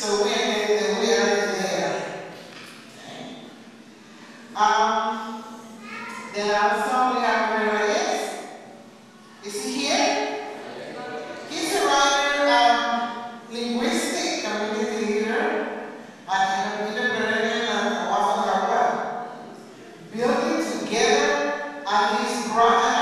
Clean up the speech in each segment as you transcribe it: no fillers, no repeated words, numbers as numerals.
So So we are getting there. We are there. Okay. Then also we have Reyes. Is he here? He's a writer, linguistic community leader at the University of Oaxaca. Building together at least project.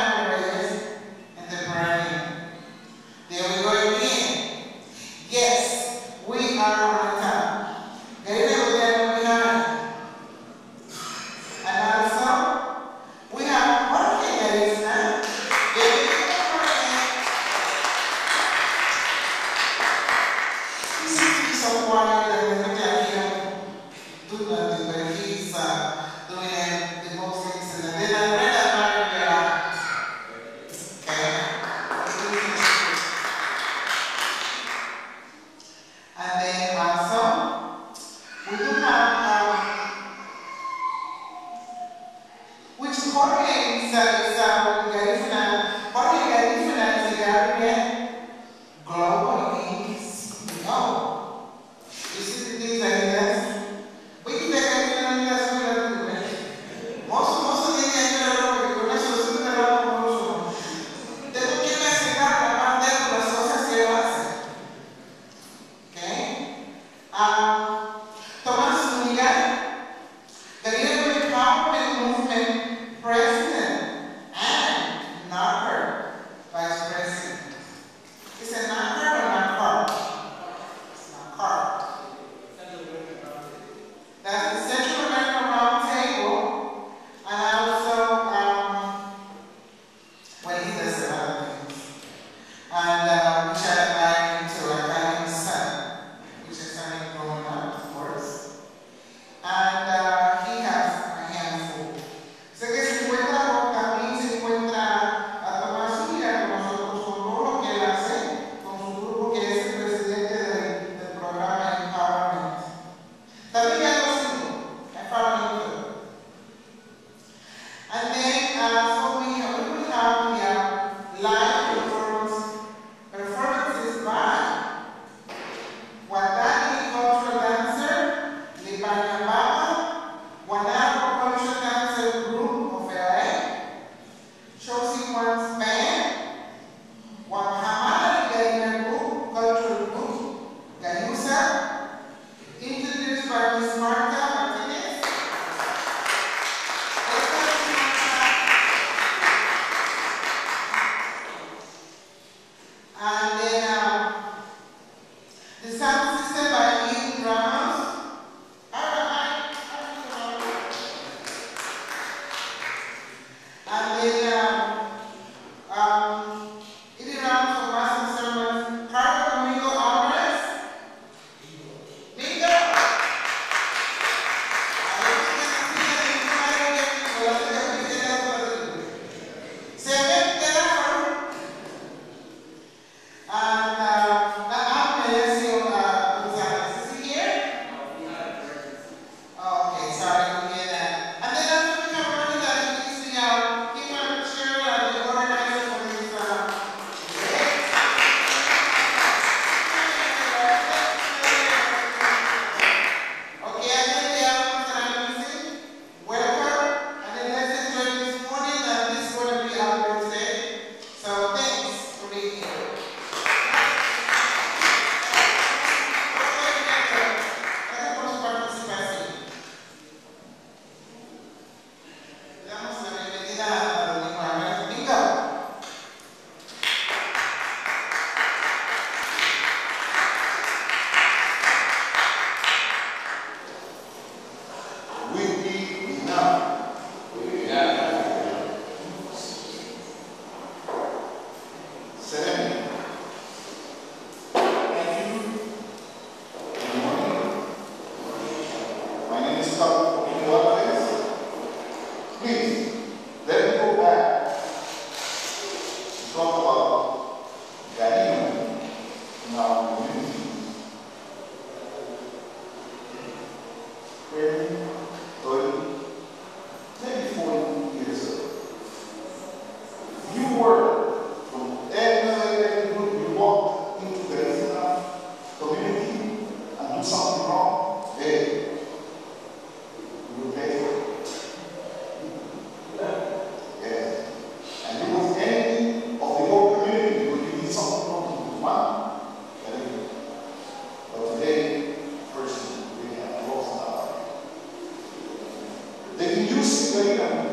million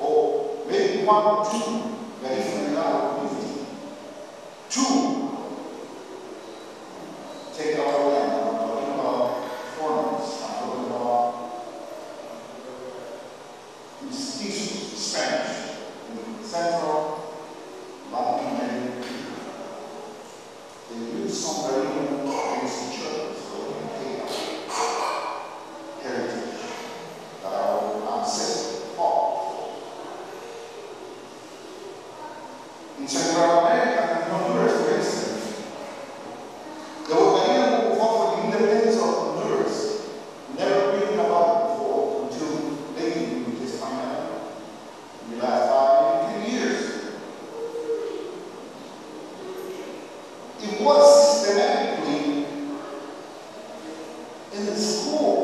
or maybe one, two, there is an allowed movement. Two, take our land. I'm talking about foreigners, I'm talking about institutions, Spanish, in Central Latin America. They use some very against each other, so they take our heritage that our ancestors fought for. In Central America, in Honduras, for instance, the Guatemala who fought for the independence of Honduras never written about it before until lately with this time in the last 5 years. It was systematically in the school,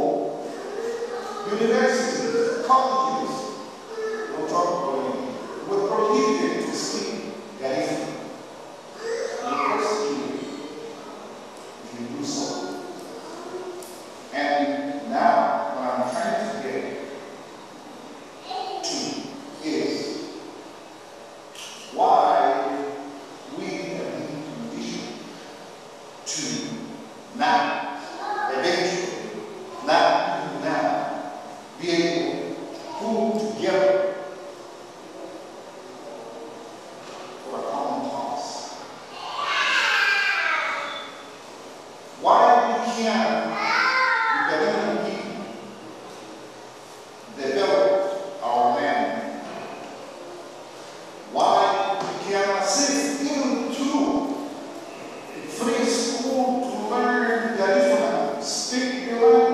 universities, colleges, no trouble, were prohibited to speak Gaelic. University, if you do so. And now, what I'm trying to get to is why we have been conditioned to now. Now, be able to pull together for a common cause. Why we can't, the Ghanaian people, develop our land? Why we cannot sit in to free school to learn Garifuna, speak the language?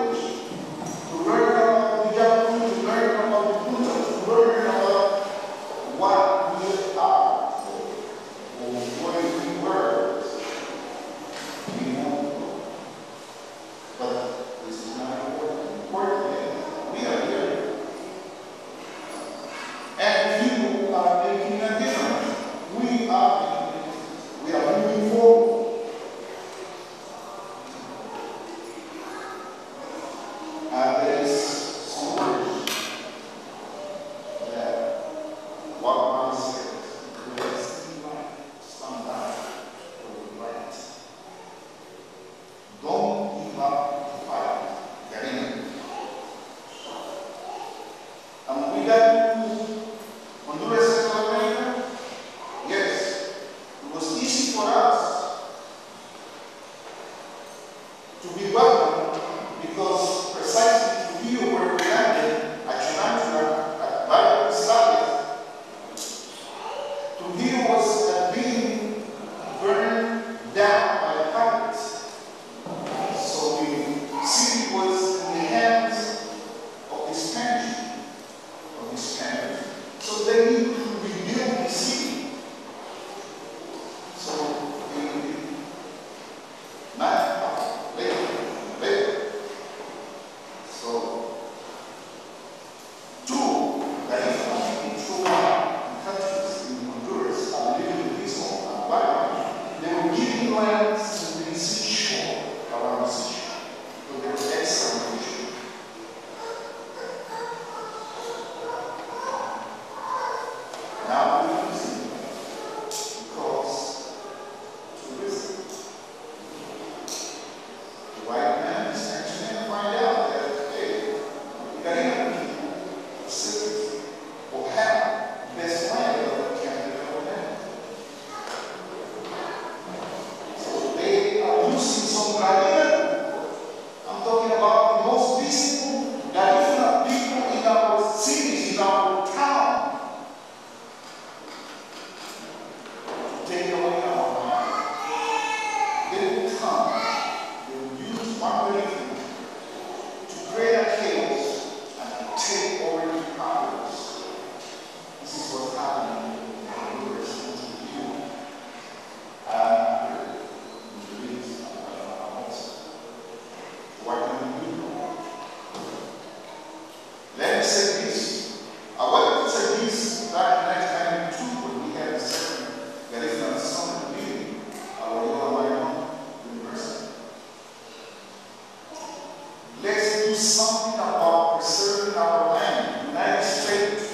Something about preserving our land, United States.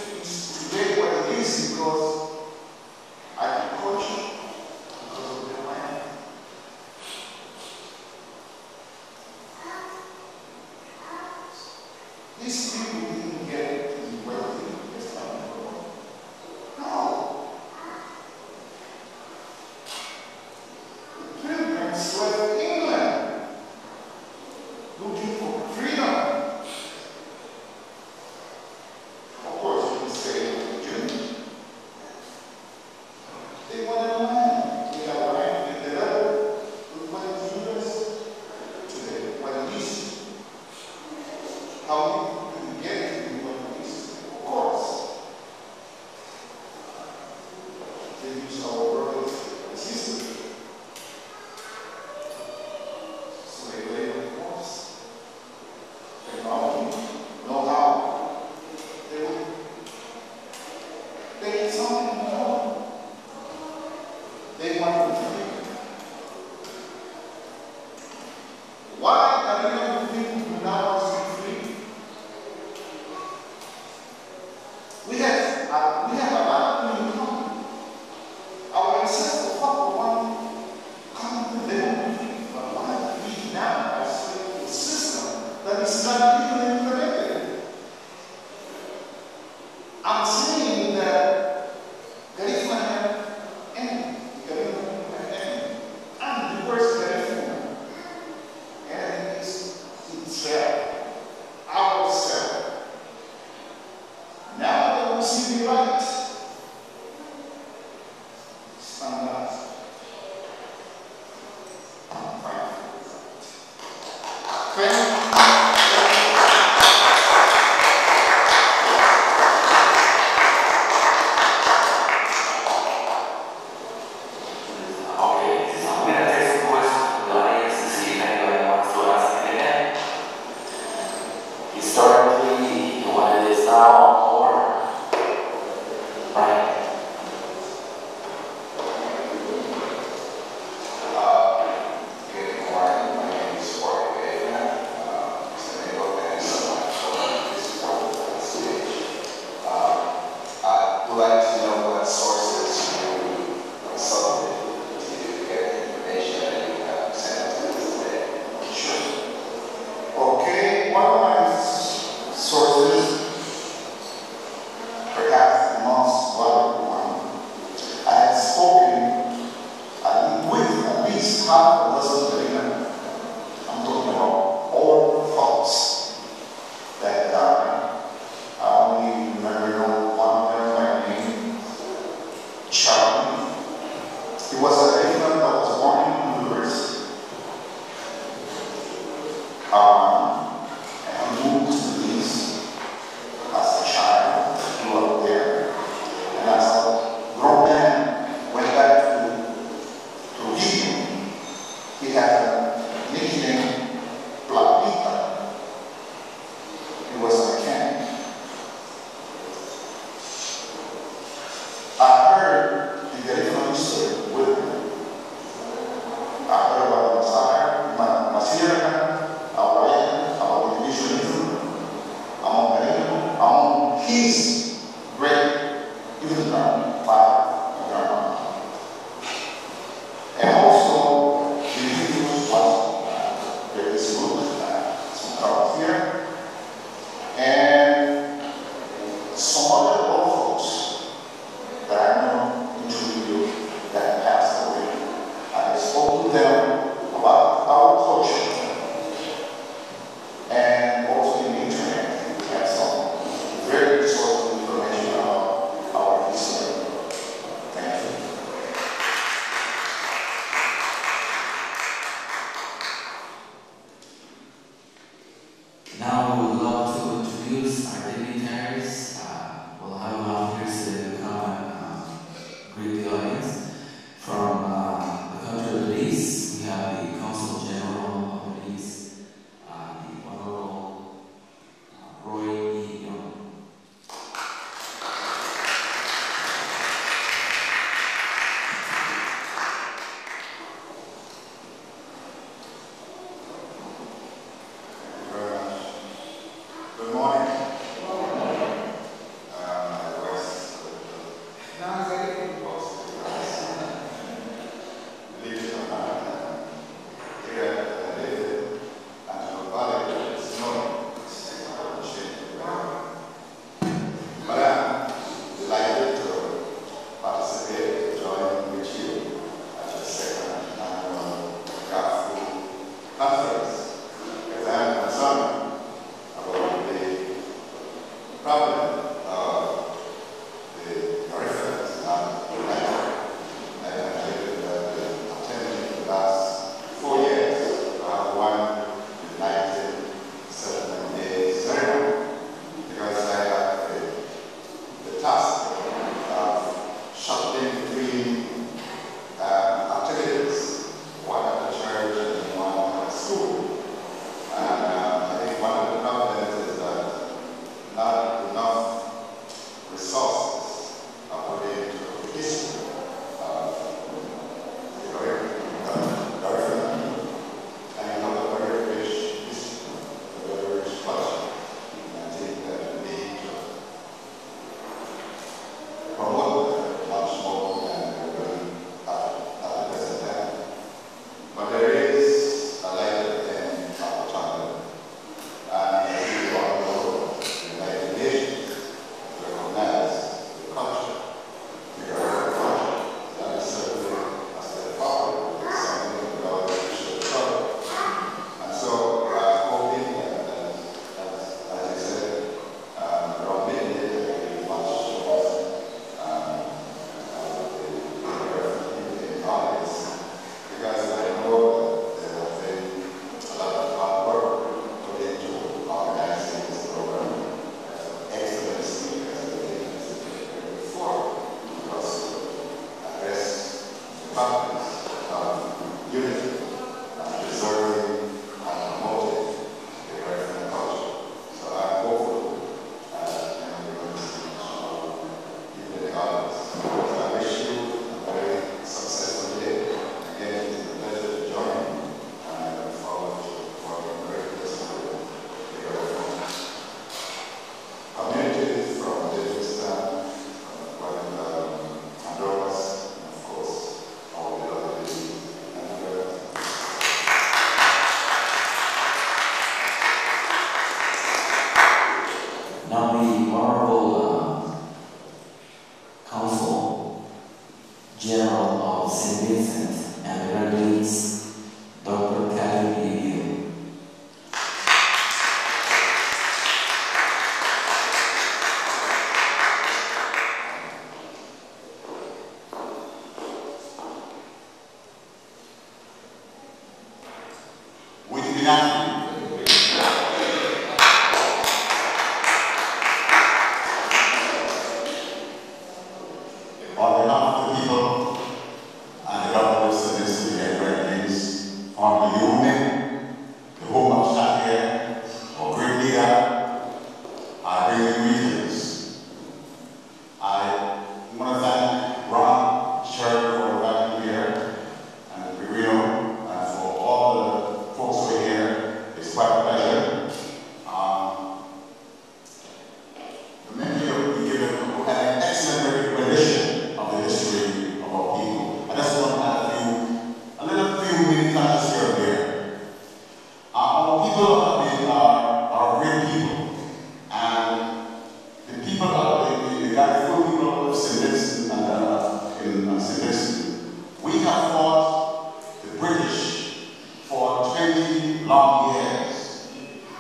These people didn't get to be wealthy just by the Lord. No. The pilgrims left England looking for freedom. Of course, you can say Jews. They wanted a land. They arrived in the desert with what is yours today, what is. How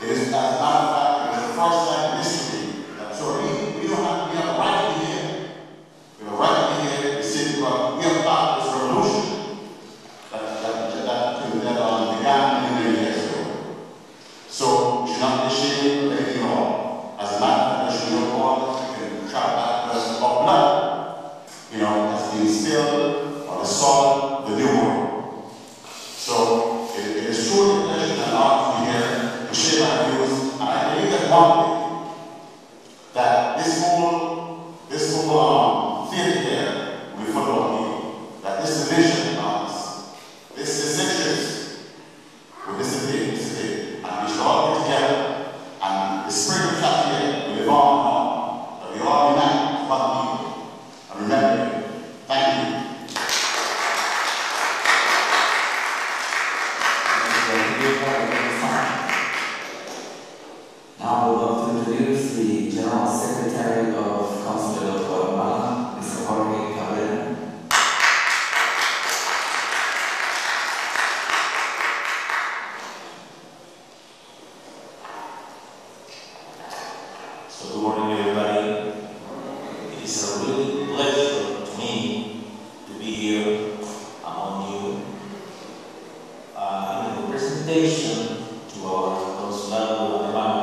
is as a matter of fact, the first time history. I'm sorry, we have a right to be here. We have a right to be here to say, well, we have fought this revolution that began many years ago. So we should not be ashamed of anything at all. As a matter of fact, we should go on and track that person of blood, you know, that's been spilled on the soil of the new world. So it is true that there's an art here to share my views, and I believe that one day that this whole theory here will follow on me, that this division of us, this sections will dissipate, and we should all get together, and the spirit of that here will evolve on, that we all unite one people, and remember it. Thank you. Now I would love to introduce the General Secretary of Consulate of Guatemala, Mr. Jorge Cabrera. So good morning, everybody. It is a real pleasure to me to be here among you. In representation to our Consulado of Guatemala,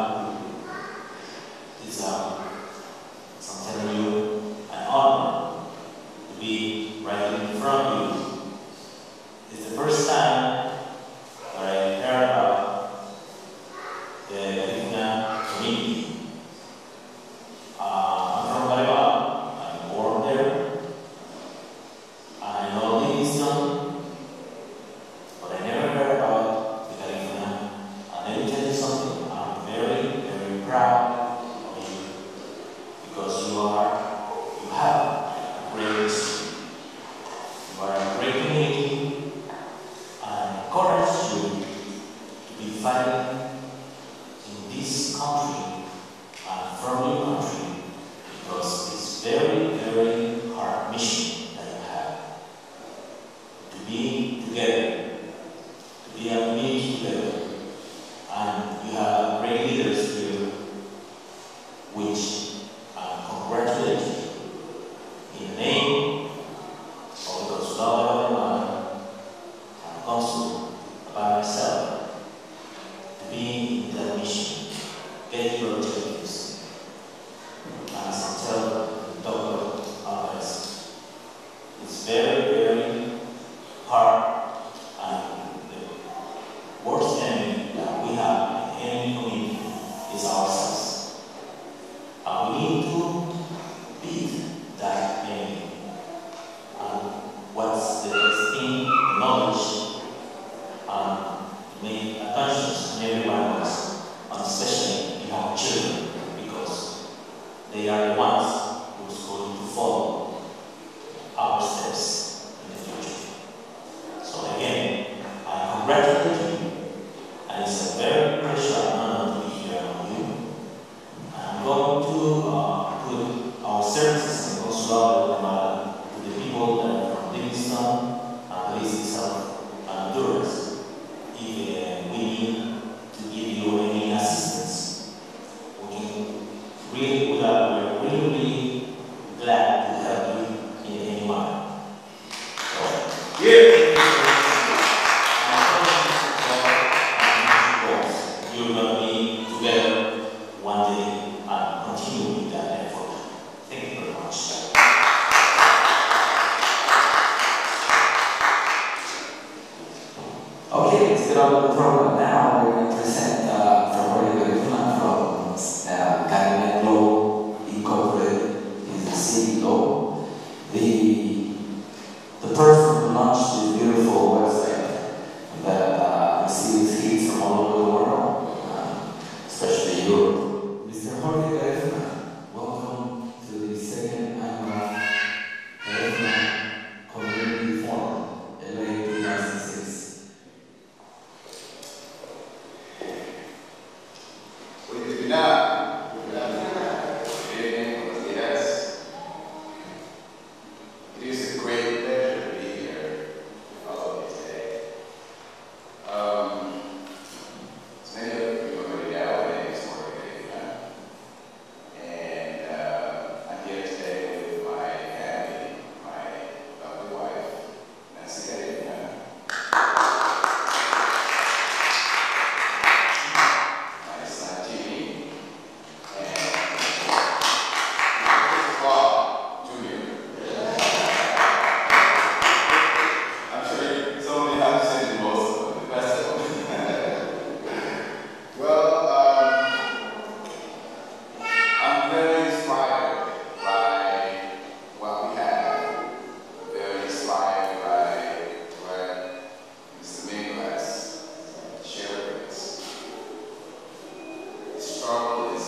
struggle is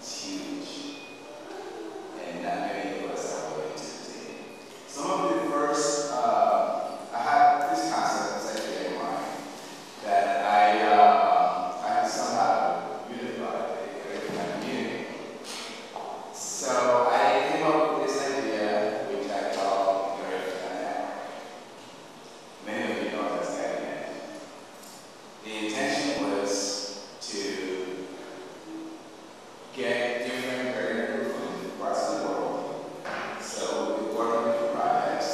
huge, and not many of us are willing to take. Some of the first, I had these concepts actually in mind that I have somehow unified a community. So I came up with this idea, which I call the Earth. Many of you know that's that. The intention was to get different variable food across the world. So we work on different projects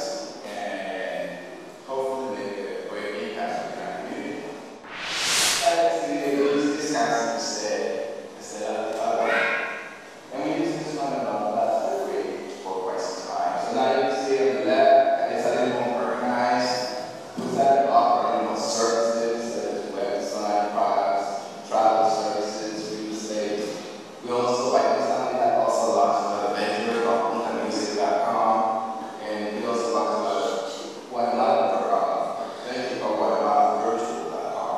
and hopefully make a great impact on our community. We use this concept instead of the other. And we use this one on the left for great for quite some time. So now you can see on the left, it's a little more organized. Who's that offer animal service? We also, like this company, have also launched a venture called MuchaMusic.com, and we also launched a venture called WhatAboutVirtual.com.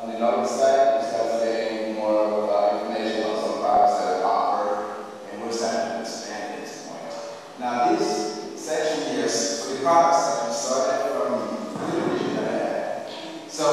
On the other side, we started getting more of information on some products that are offered, and we're starting to expand at this point. Now, this section here is for the products that we started from the region that I had. So,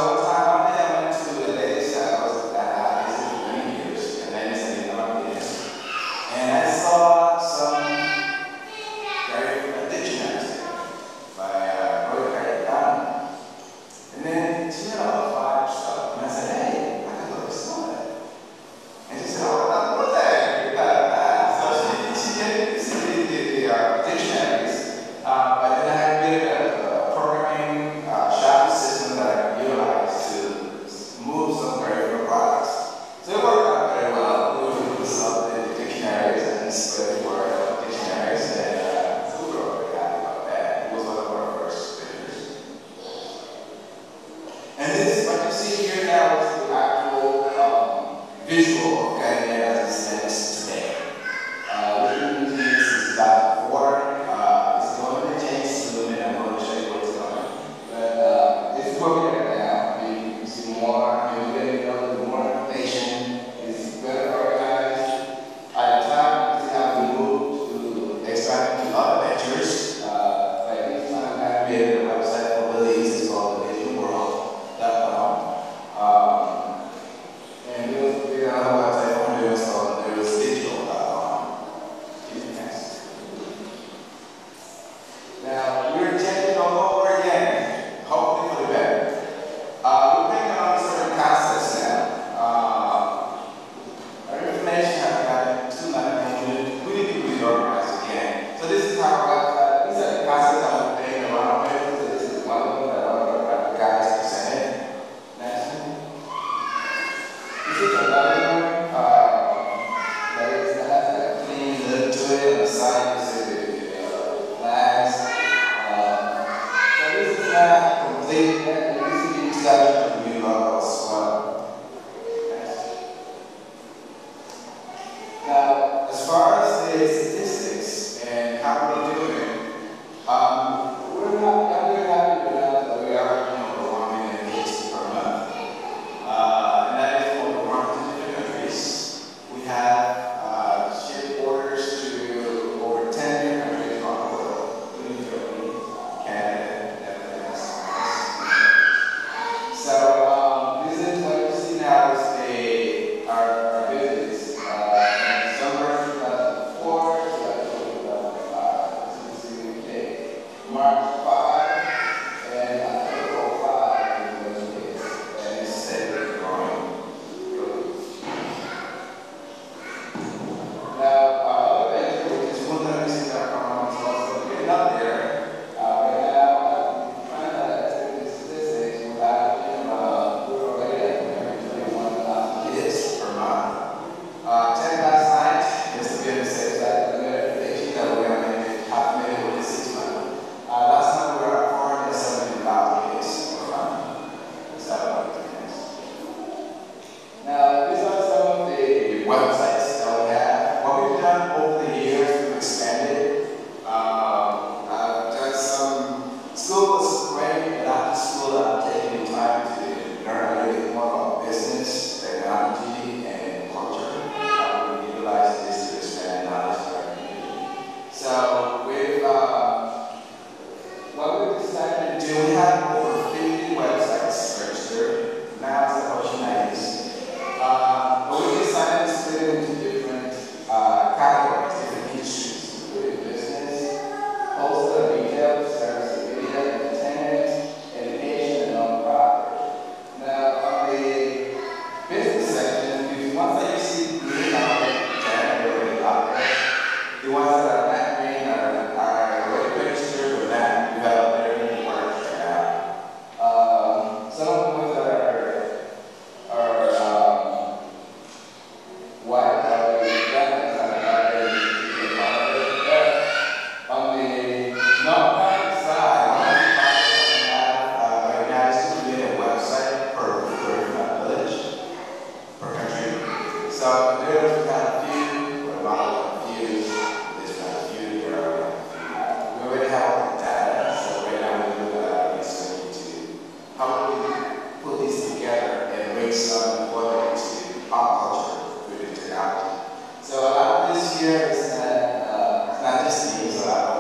visual okay, as it stands today. What we're going to do is about four. It's going to change a little bit. I'm going to show you what's going on. But it's working right now. You can see more. You're getting a little more information. It's better organized. At the time, we have to move to expand to other ventures. Like this time, I created a website for Billy's. It's called TheVisualWorld.com. Now, as far as the statistics and how we're doing, we're not very happy enough that we are overwhelming in hits per month. And that is over 100 countries. We have shipped orders to over 10 countries around the world, including Germany, Canada, Netherlands, France. So, this is what you see now is our business. March 5 and April 5 in those days, and it's steadily growing. Now, eventually, this MuchaMusic.com is also getting up there. Right now, we find that in the statistics, we're already at 21,000 hits per month. 10 last night, just to be on the safe side, the verification that we're going to make 5 million within 6 months. Last time we were at 470,000 hits per month. Now, these are some of the websites that we have. What we've done over the years, we've expanded. I've done some school was great, but after school, I've taken the time to learn a little bit more about business, technology, and It's out there that few, or about a few, this that few, or about a few. We already have data, so right now we know that it's going to. How can we put this together and make some importance to pop culture through the technology? So this year is not just me, so I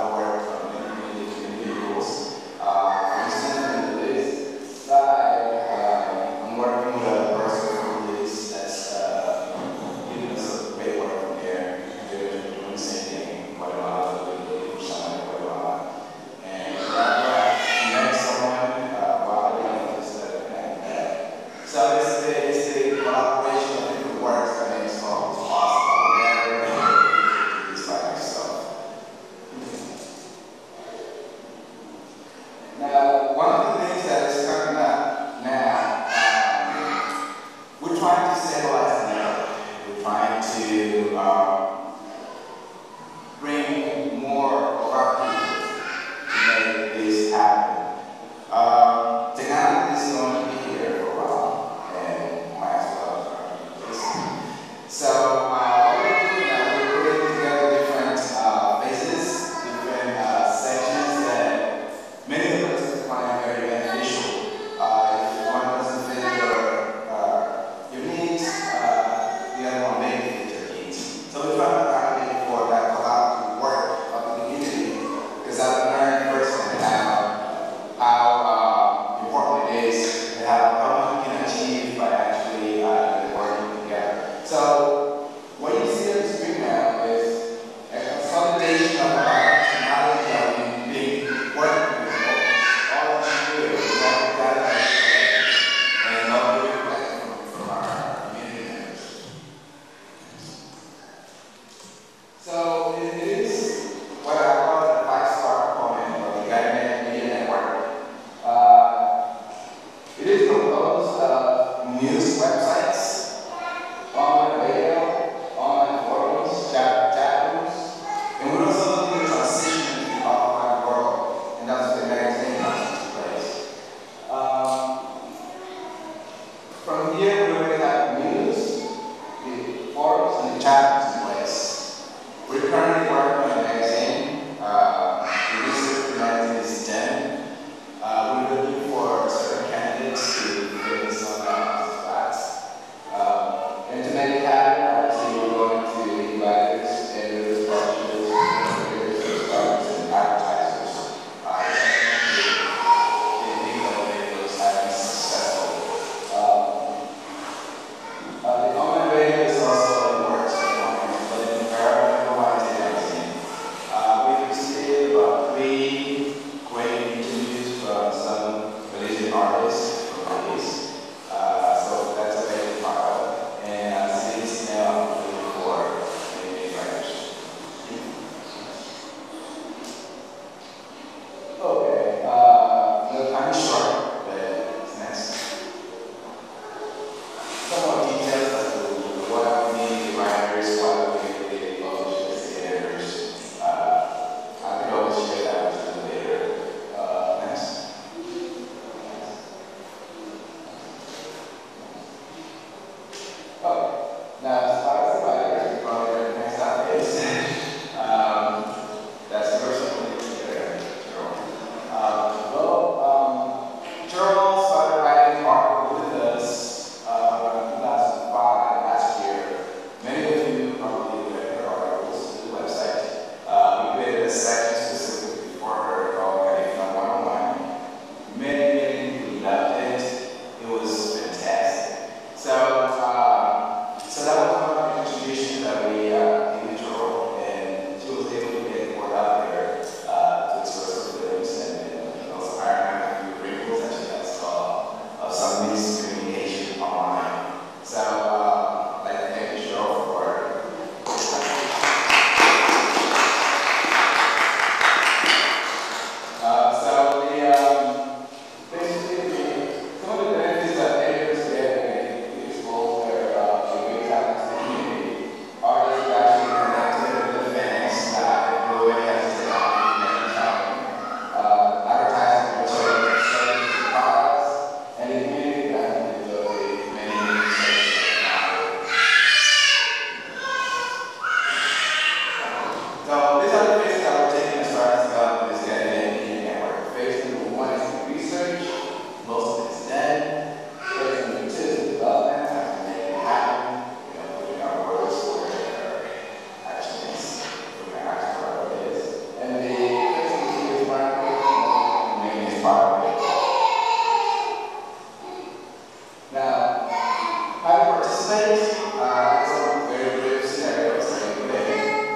Spanish. Some very brief scenarios that you play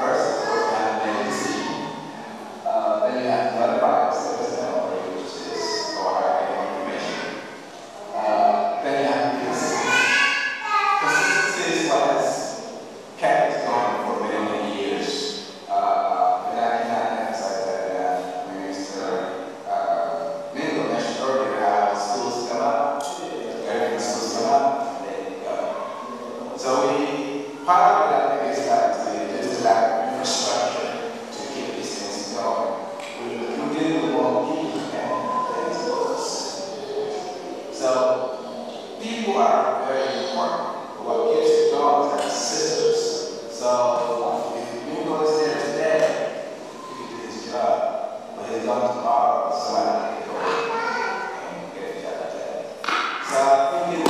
first, and then see. Then you have another part of the scenario, which is our information. Then you have consistency is what has kept it going for many, many years. And I can emphasize that Minister Mingo mentioned earlier how the schools come up, everything schools come up. So part of that is that there is that infrastructure to keep these things going. We deal with more people and those. So people are very important. What keeps it going are systems. So if you go there today, you can do his job, but he's done tomorrow, so I can go and get a job like that. So I think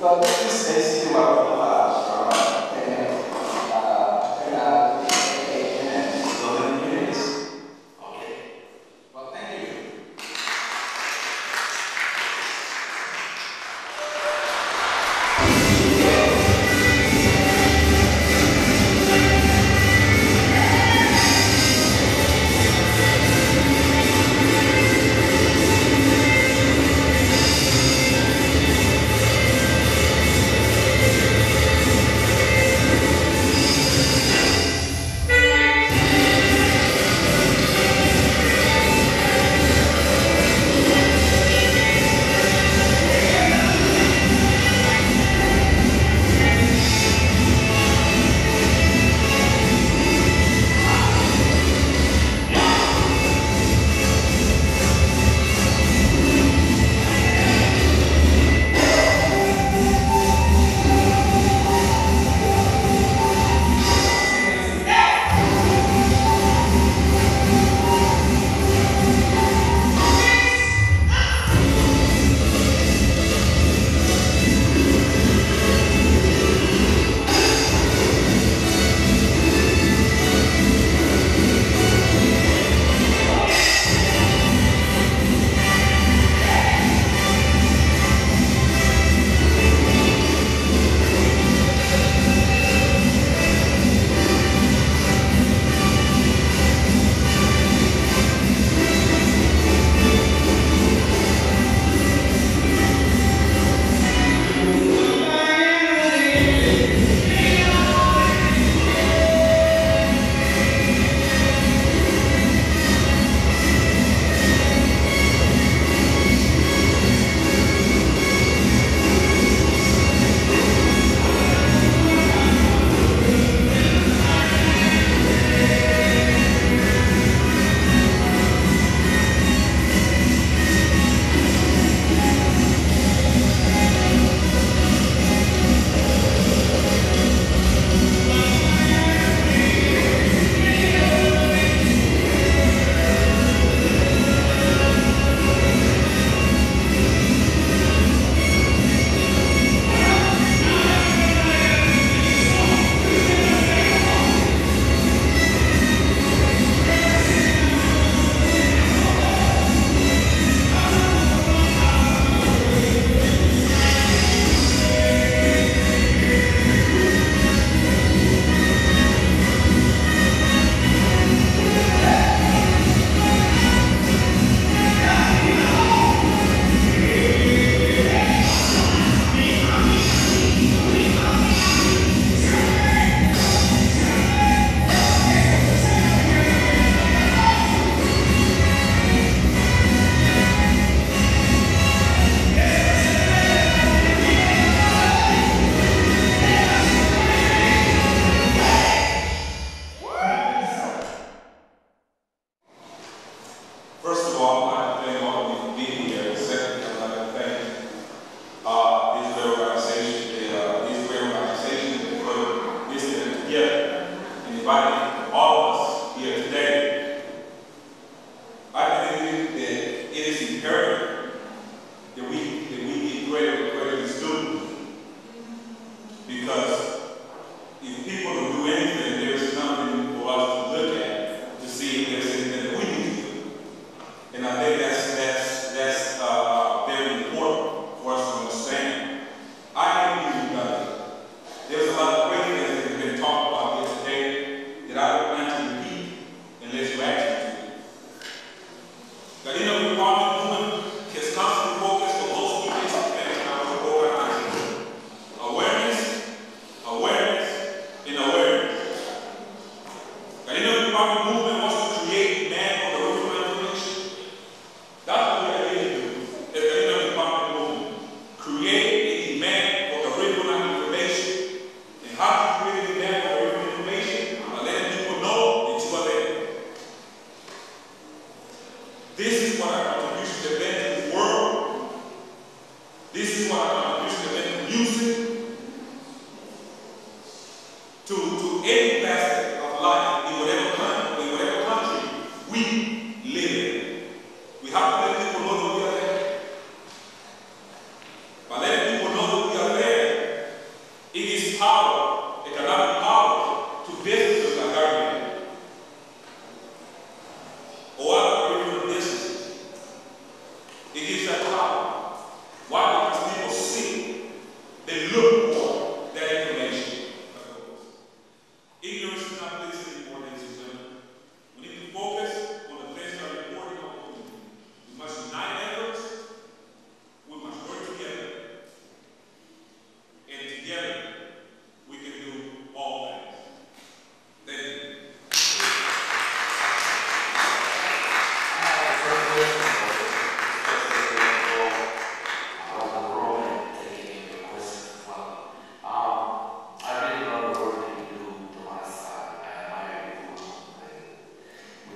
well, this is basically what I'm about and building units. Okay. Well, thank you.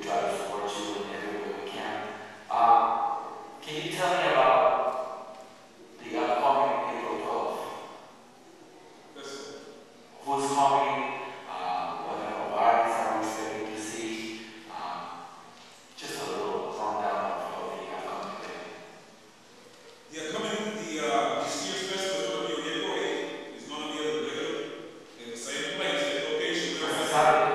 try to support you in every way we can. Can you tell me about the upcoming April 12th? Listen. Who's coming? What kind of artists are we expecting to see? Just a little rundown of the upcoming event. Yeah, coming this year's festival is going to be on April 8th. It's going to be at the regular, in the same place, same location. That's Saturday.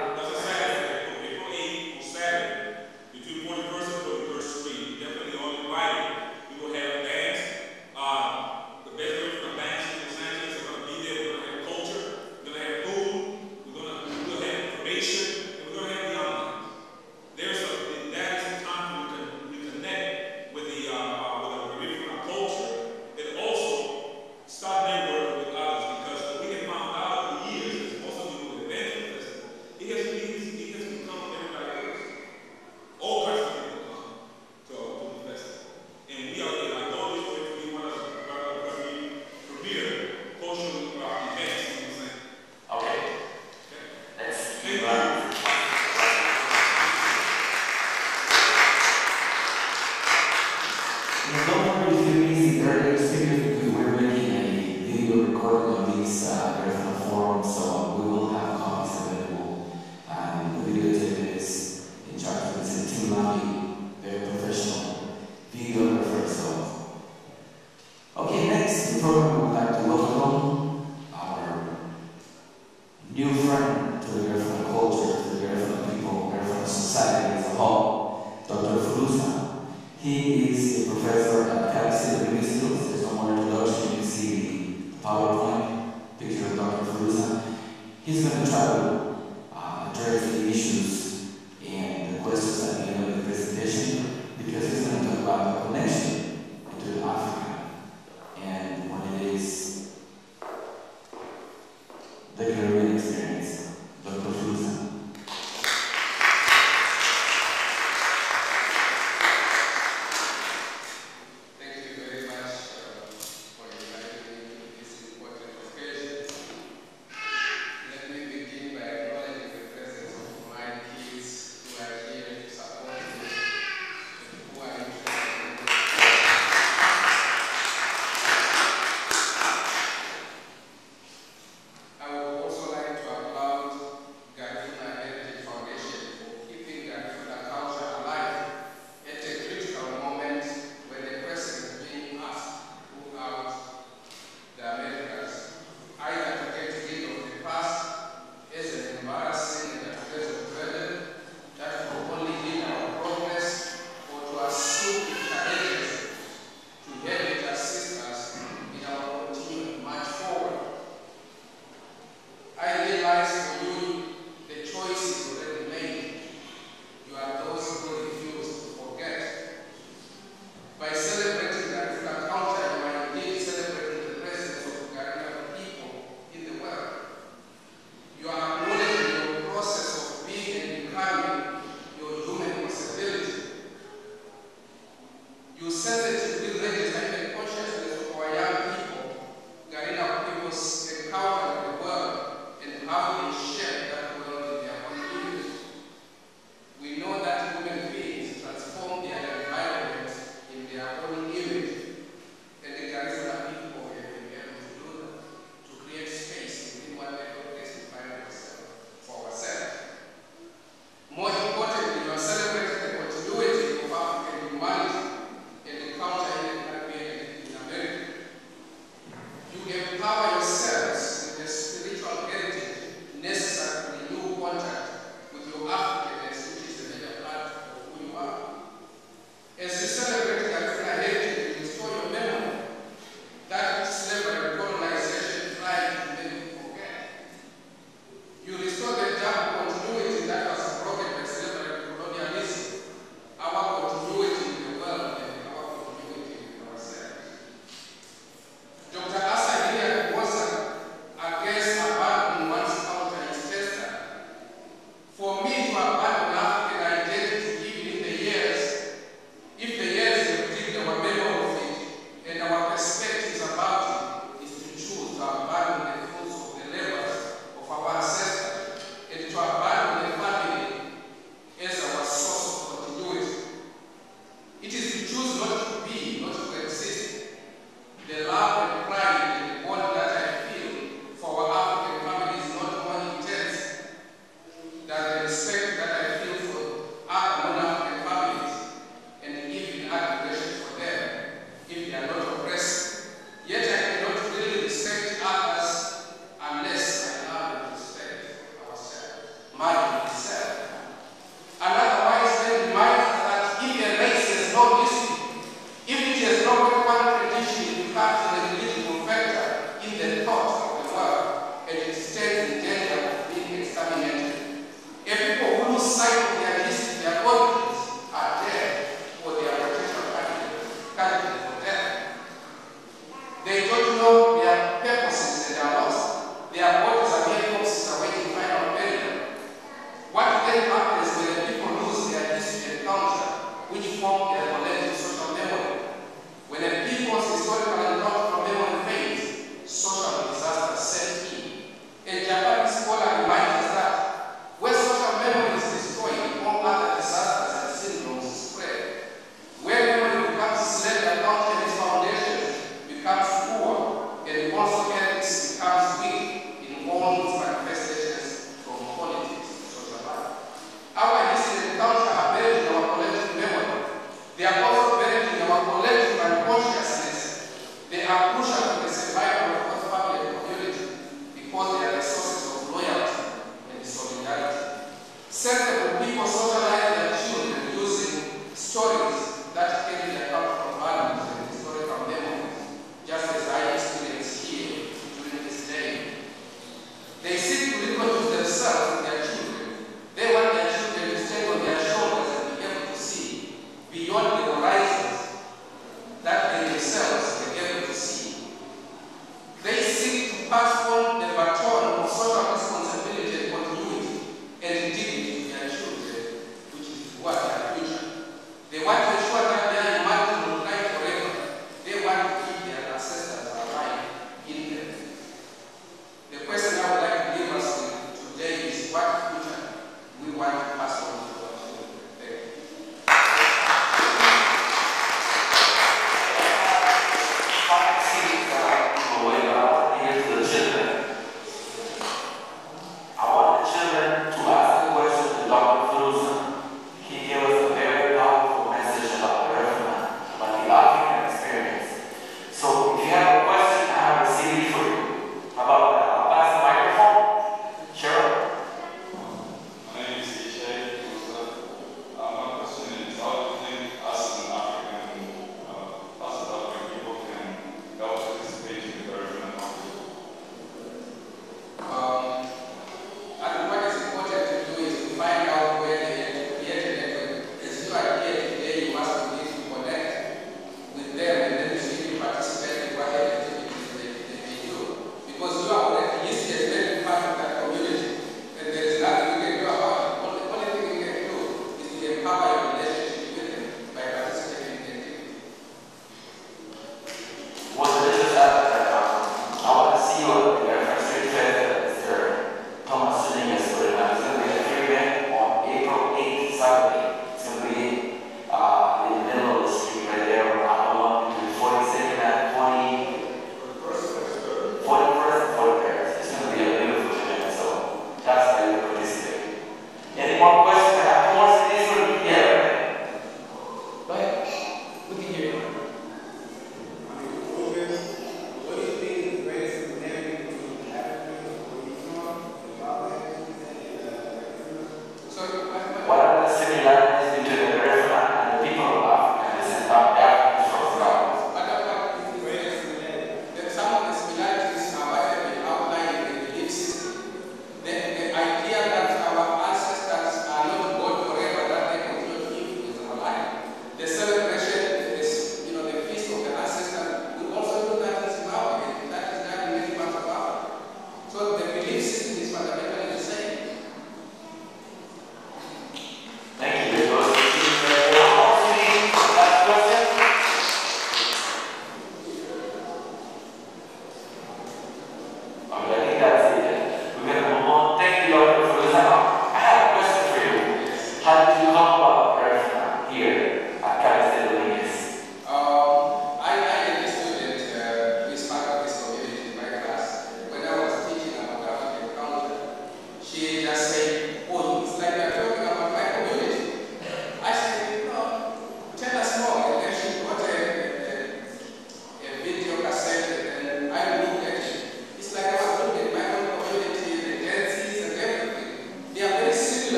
Let me begin by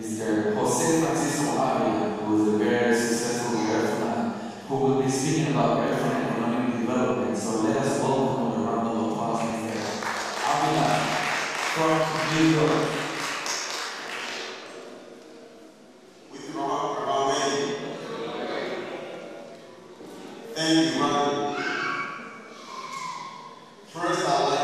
Mr. Jose Francisco Avila, who is a very successful referee, who will be speaking about referee economic development. So let us welcome the round of applause, Mr. Avila from New York. Thank you, Ron. First, I'd like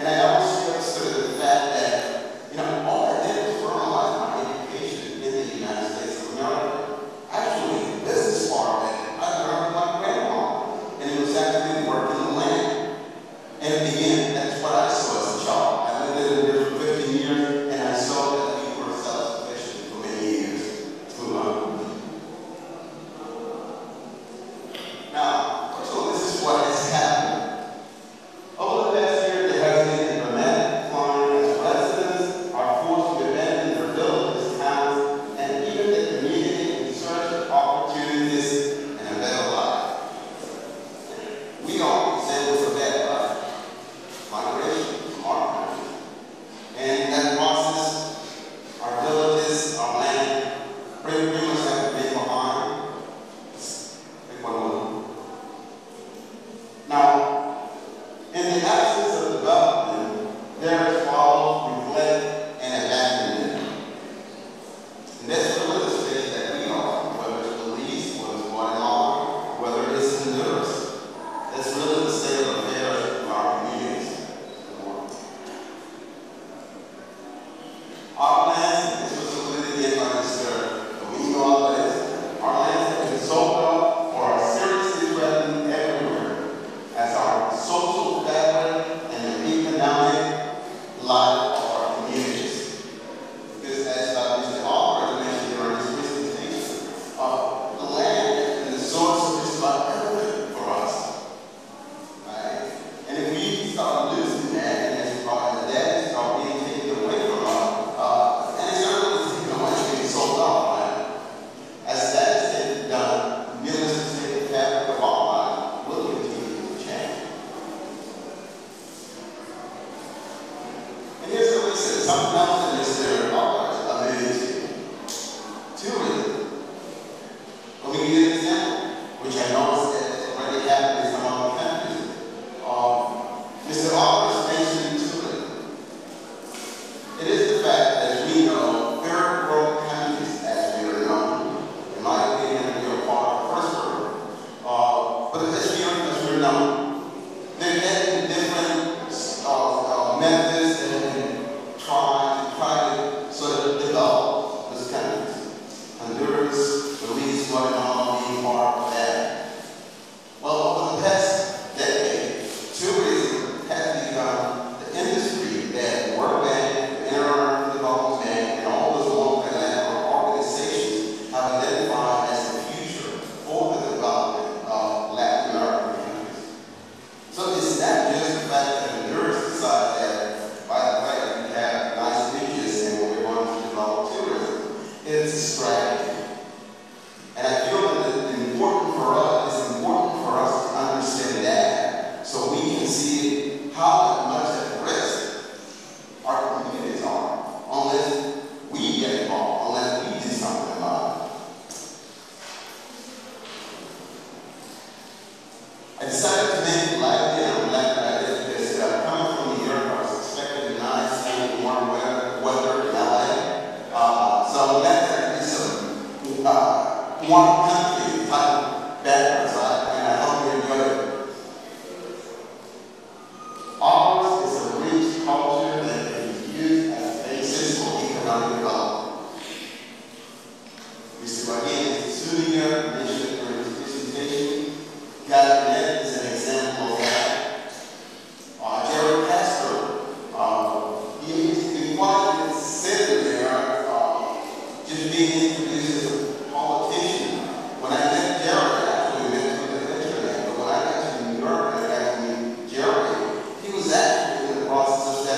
and I also parents follow, reflect, and adapt in them. And that's the real estate that we offer, whether it's police, whether it's law and order, whether it's in nurse. That's really the state of affairs of our communities. Our plan is for solidity and undisturbed, but we know all this. Our land has been so well for our services revenue everywhere as our social fabric and the economic life of our communities. Because as Mr. Albert mentioned during his presentation, the land and the source of this life everywhere for us. Right? And if we start losing that, and as far as that start being taken away from us, and it's not really taken away, it's being sold off. As that is taken down, millions of the fabric of our life will continue to change. And here's the reason, something else in this theory always alluded to it. Let me give you an example, which I noticed that already happened in some other countries. Mr. Alvarez mentioned to it. It is the fact that we know third world countries as we are known. In my opinion, we are part of first world. But as we are, known, they're getting different methods and trying so that they develop those countries. Honduras, Belize, Guatemala, being part of that. Well, over the past decade, tourism has become the industry that World Bank, International Development Bank, and all those multilateral organizations have identified as the future for the development of Latin American countries. So it's not just the fact that Honduras decided that, by the way, we have nice beaches and we want to develop tourism. It's a strategy. And I feel that it's important for us to understand that so we can see how much at risk our communities are unless we get involved, unless we do something about it. I decided to make Black Day on Black Friday because coming from New York, I was expecting nice and warm weather in LA. So that is some one country type backwards, and I hope you enjoy it. Ours is a rich culture that is used as a basis for economic development. Mr. Wagner Zuniga mentioned during his presentation, GATNet is an example of that. Jerry Castro, he is the one that's sitting there just being introduced as a politician. When I met Jerry, actually met him in the internet, but when I got to New York and I got to meet Jerry, he was actually in the process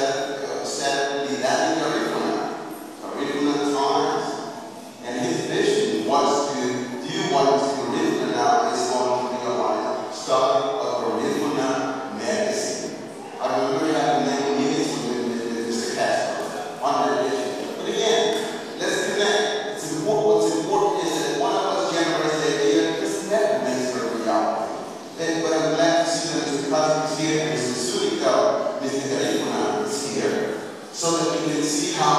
of setting the Latin curriculum, a curriculum times. And his vision was to do what his curriculum now is going to be online, starting a curriculum magazine. I remember having many meetings with Mr. Castro on that vision. But again, let's connect. What's important is that one of us generates the idea, because that makes for reality. But I'm glad to see that Mr. Cosby is here, and Mr. Surico, Mr. Garifuna is here, so that we can see how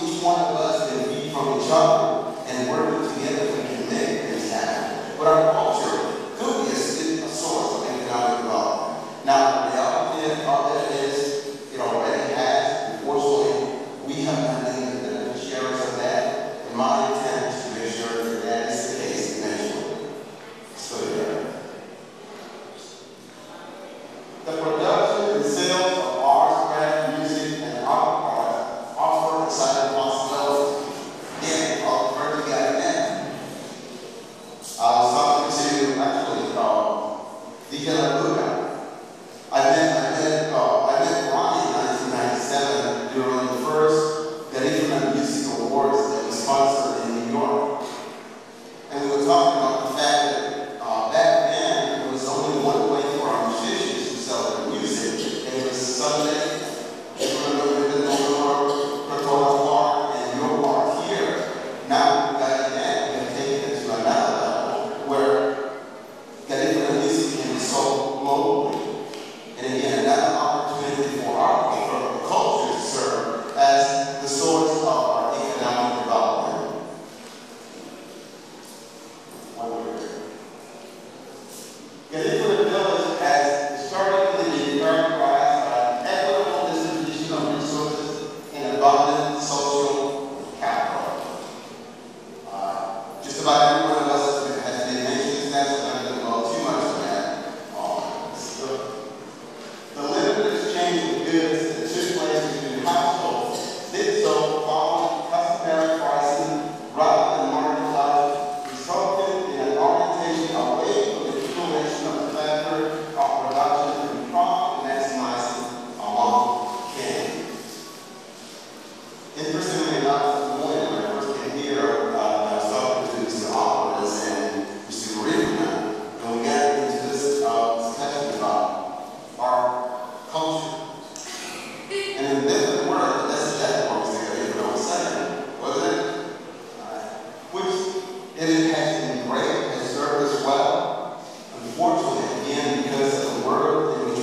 each one of us can be from each other, and working together we can make things happen. But our culture could be a source of economic development. Now, the reality of it is, it already has, unfortunately, we have been the beneficiaries of that. In my intent is to make sure that that is the case eventually. So yeah. The production and sales of arts, craft, music, and art products offer exciting possibilities. Again, I'll refer to that again. all can. In person, we adopt one. When I first came here, I saw opportunities to all of us, and we see Rihanna. And we got into this discussion about our culture. And in this word, that's that part was there, even on Sunday, wasn't it? Which it has been great, has served us well. Unfortunately, again, because of the word, we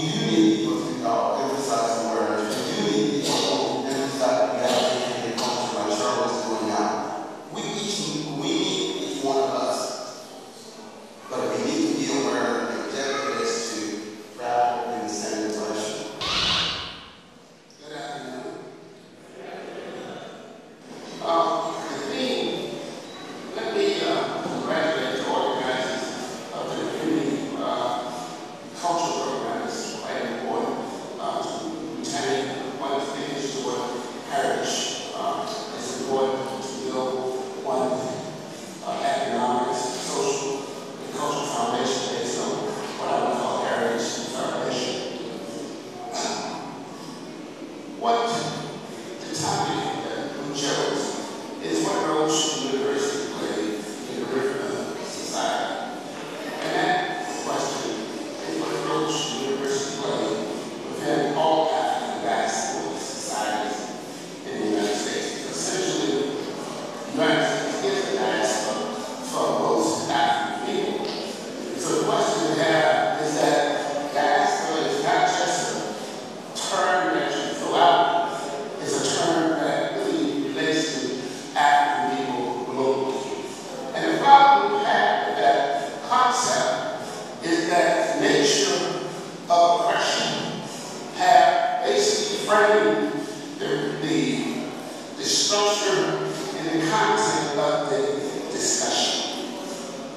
do need people to emphasize the word. We do need people to emphasize frame the structure and the content of the discussion.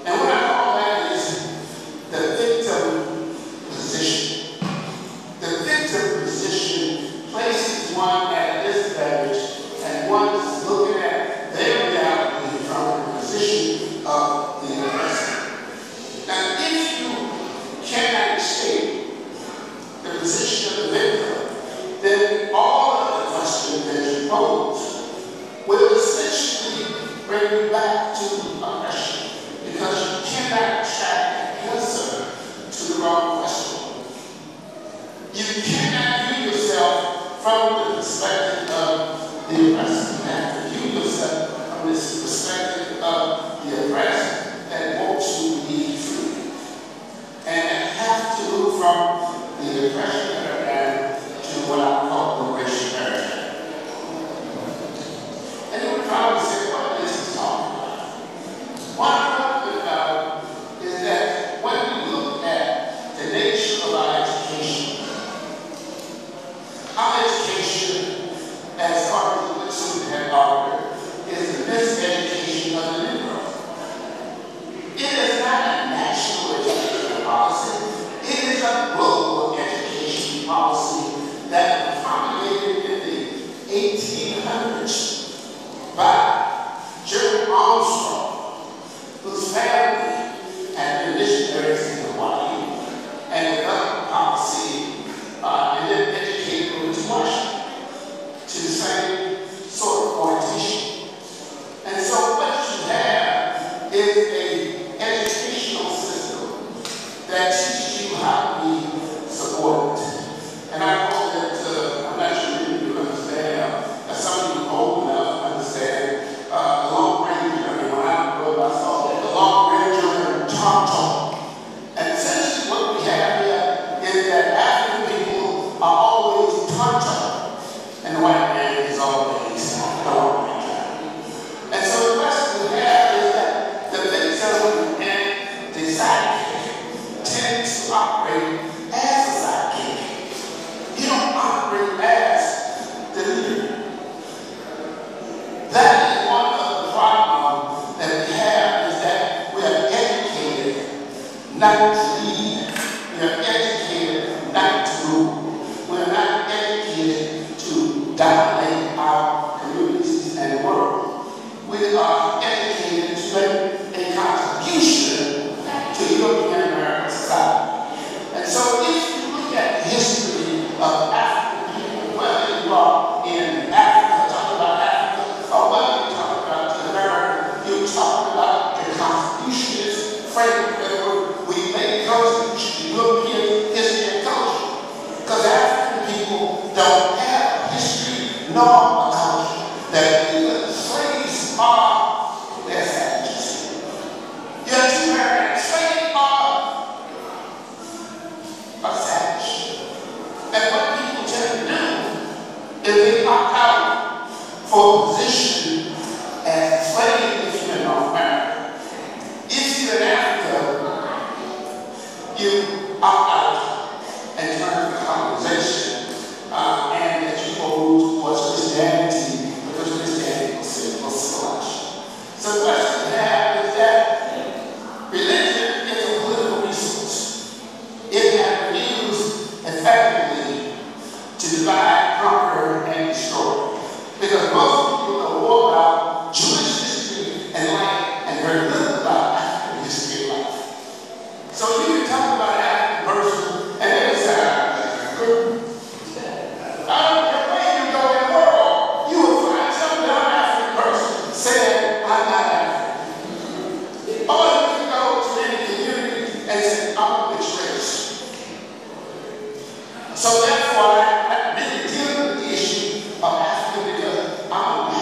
And what I call that is the victim position. The victim position places one at a disadvantage and one is looking at their reality from the position of the aggressor. Now, if you cannot escape the position of the victim, then all of the questions that you pose will essentially bring you back to aggression, because you cannot track the answer to the wrong question. You cannot view yourself from the perspective of the aggressor. You have to view yourself from this perspective of the aggressor that wants you to be free. And you have to move from the aggression paradigm to what I call the aggression paradigm. I would say what this is talking about. What I'm talking about is that when we look at the nature of our education, as Dr. Woodson had argued, is the miseducation of the Negro. It is not a national education policy, it is a global education policy that was promulgated in the 1800s. By Gerald Armstrong, whose family had been missionaries in Hawaii and developed policy and then educated them to Washington to the same sort of orientation. And so what you have is an educational system that teaches you how to be supported. And I hope that I'm not sure if you understand that some of you old enough Long Ranger, I mean, when I grew up, I saw that the Long Ranger and Tonto. And essentially what we have here is that African people are always Tonto, and the white man is always the Long Ranger. And so the question we have is that the victim and the sidekick tend to operate as a sidekick. You don't operate as the leader. That is one of the problems that we have, is that we are educated not to lead. We are educated not to rule. We are not educated to dominate our communities and the world. We are educated to make a contribution to European American society. And so if you look at the history of African people, whether you are in Africa, talking about the constitutionalist framework that we make constitution, European history and culture. Because African people don't have history nor a culture that even slaves are their savages. You have to remember that slaves are a savage. And what people tend to do is they opt out for a position as slaves. If you're in Africa, you opt out and turn the colonization and that you hold towards Christianity, because Christianity was slash. So the question we have is that religion is a political resource. It has been used effectively to divide, conquer, and destroy. Because most people are worried about Jewish and life, and very little about African history and life. So you can talk about an African person, and they say, I don't care where you go in the world, you will find some non-African person saying, I'm not African. Or you can go to any community and say, I'm mixed race. So therefore, I've been dealing with the issue of Africa because I'm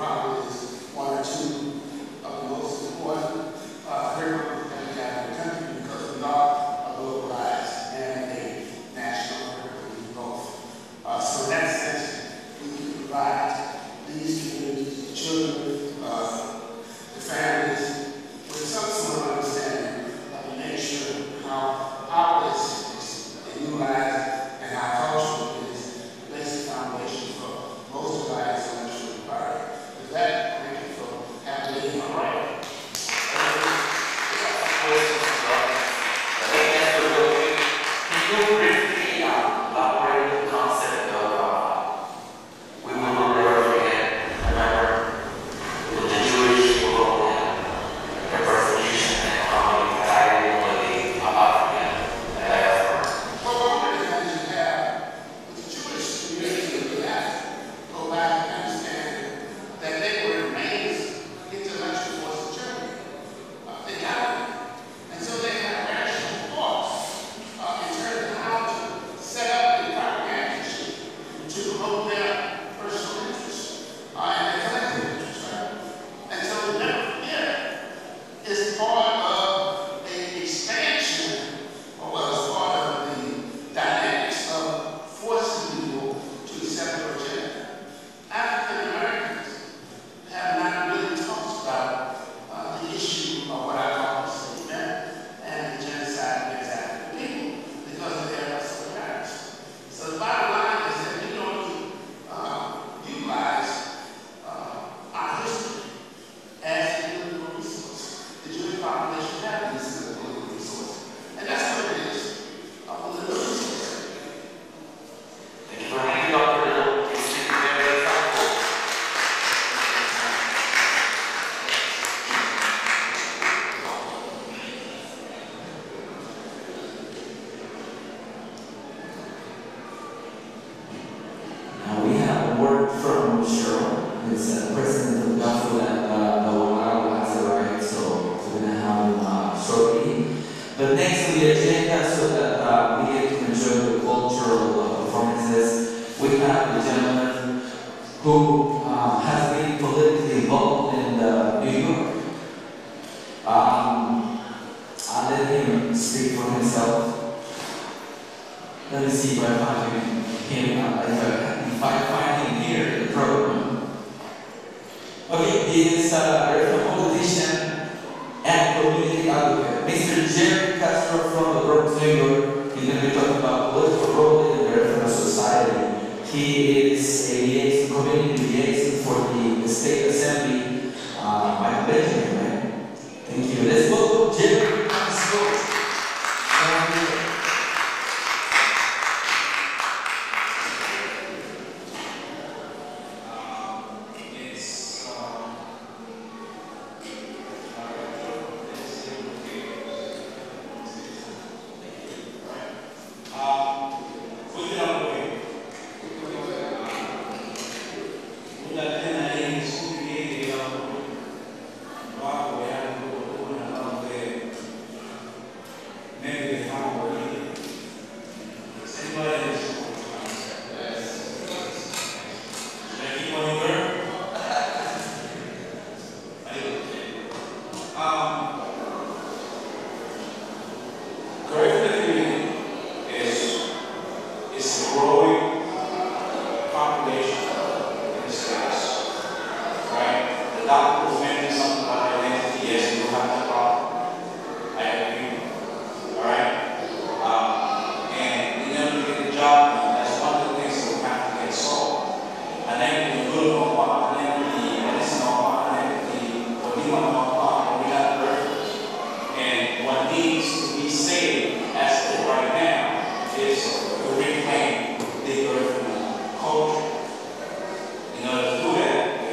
In order to do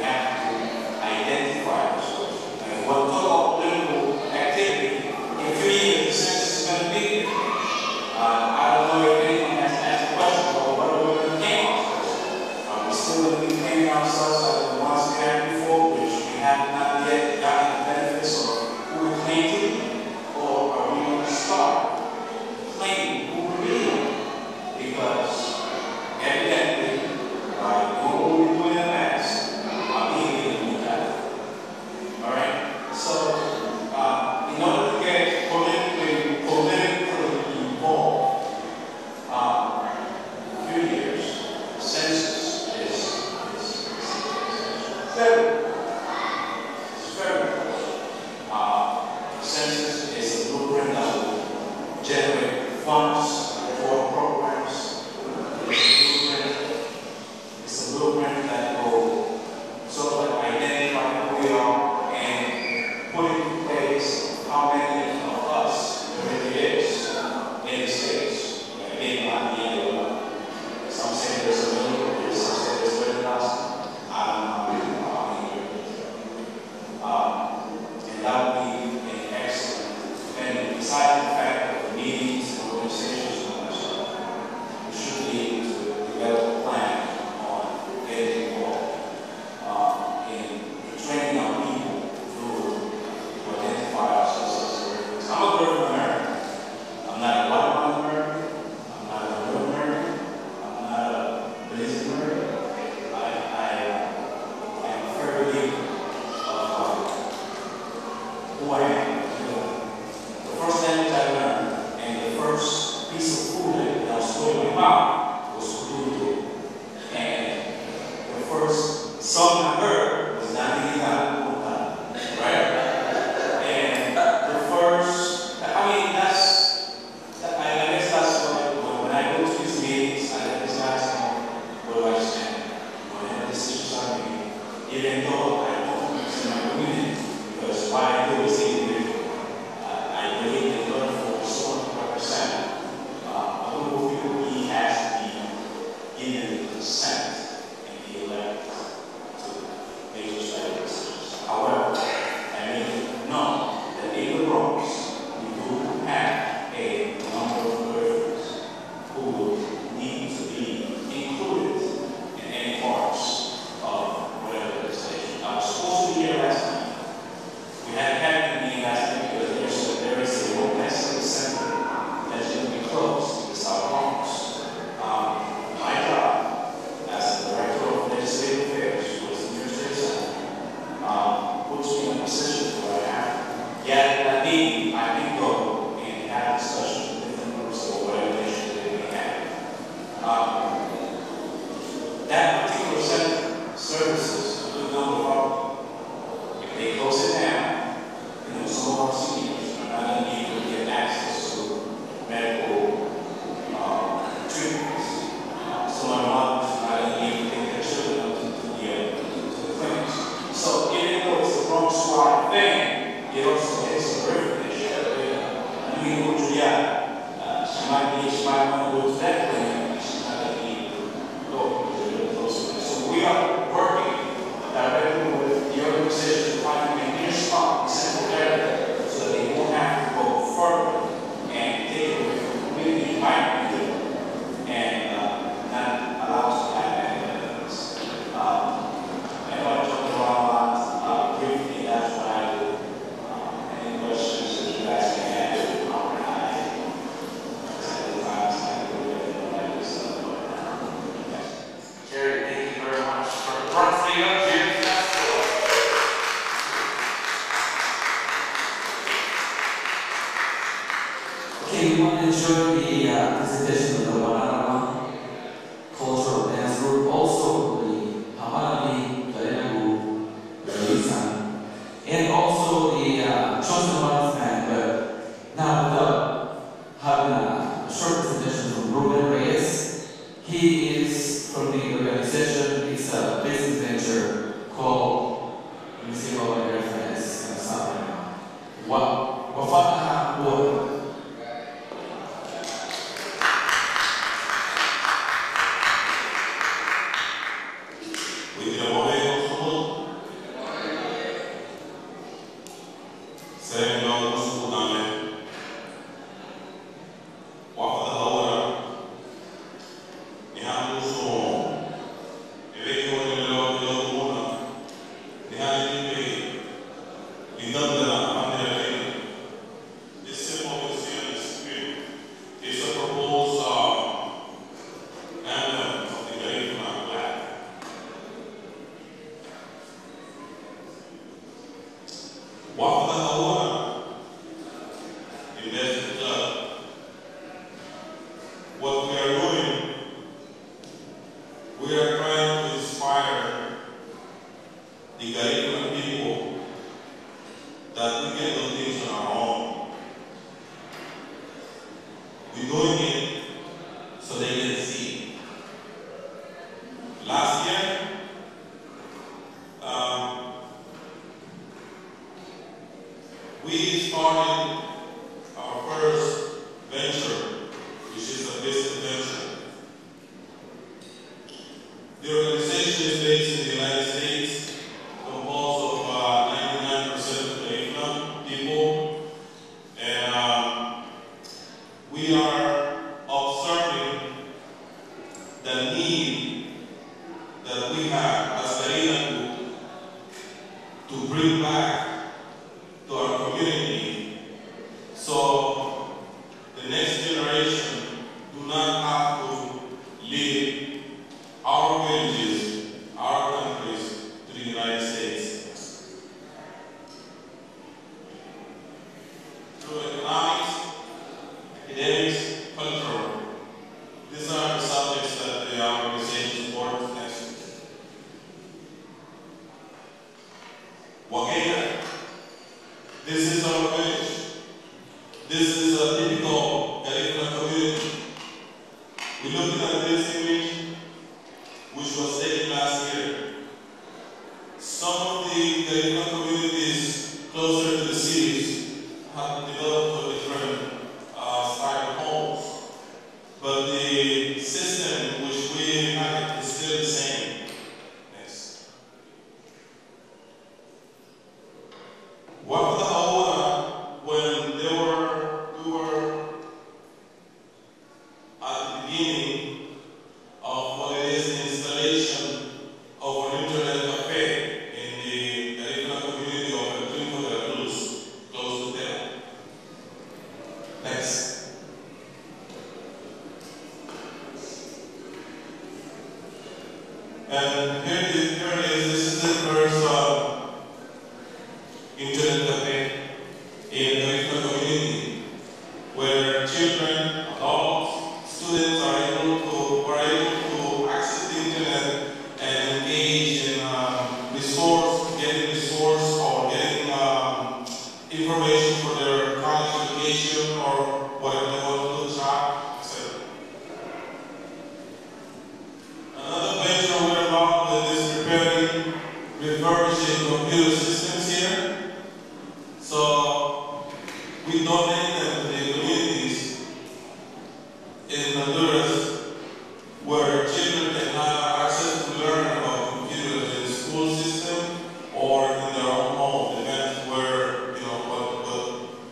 that, we have to identify Third census is a blueprint that will generate funds for programs. It's a blueprint that will sort of identify who we are and put in place how many of us there really is in the States, in Latin. Some say there's a million, some say there's 1,000. That would be an excellent and exciting fact of meetings and organizations and that should lead to develop a plan on getting involved in training our people to identify ourselves as Americans. I'm a birth American. I'm not a white American. I'm not a real American. I'm not a business American. I am a fair leader. Who I am. The first language I learned and the first piece of food that I was told in my mouth was Kudu. And the first song I heard was Naniga Kuta. Right? And the first, I guess that's what, when I go to these meetings, I just ask them, what do I stand? What decisions I made? Even though I don't understand my community, because why? the Galician people that we can do things on our own. We're doing it so they can see. Last year, we started our first venture, which is a business venture. The organization is based in the United States, composed of 99% of the Indian people, and we are observing the need that we have as the Indian group to bring back to our community, so the next generation do not have to live our villages, our countries, to the United States. Through academics, culture, these are the subjects that the organization supports. Next. Wakena. This is our village. This is a typical Galician community. We looked at this image, which was taken last year. Some of the Galician communities closer to the cities have developed a different style of homes, but the system which we have is still the same. Next. What the Aula, when we were at the beginning of what it is, the installation of an internet cafe in the Galician community of El Triunfo de la Cruz, close to Tela. Next. And here it is, this is the first internet cafe in the Galician community, where children, adults, students are able to access the internet and engage in getting resource or getting information for their college education or whatever they want to do, job, etc. Another venture we're involved with is preparing, refurbishing computer systems here. So we donate them to the communities in Honduras, where children can have access to learn about computers in the school system or in their own home, and that's where, you know,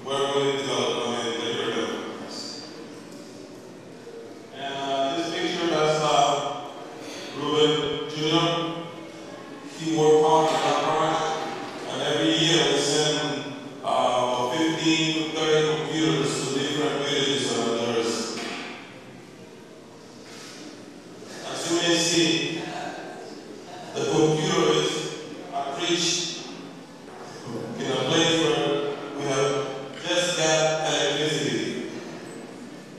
where we develop and deliver them. And this picture, that's Ruben Jr. He worked hard on that project, and every year we send 15 to 30 computers to different villages and others. You may see the computer is reached in a place where we have just got electricity.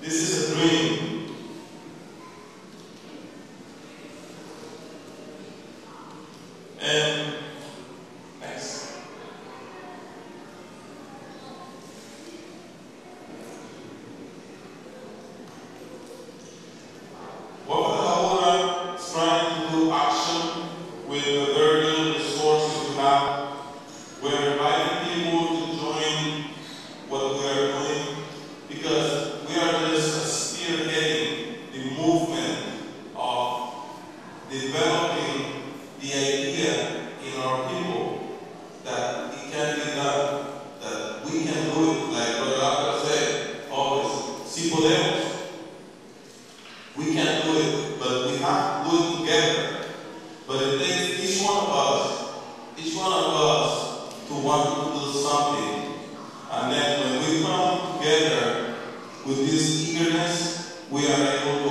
This is a dream. And next. We're inviting people to join what we're doing because we are just spearheading the movement of developing the idea in our people that it can be done, that we can do it, like Brother Avila said always, si podemos. We can do it, but we have to do it together. But it takes each one of us to want to do something. And then when we come together with this eagerness, we are able to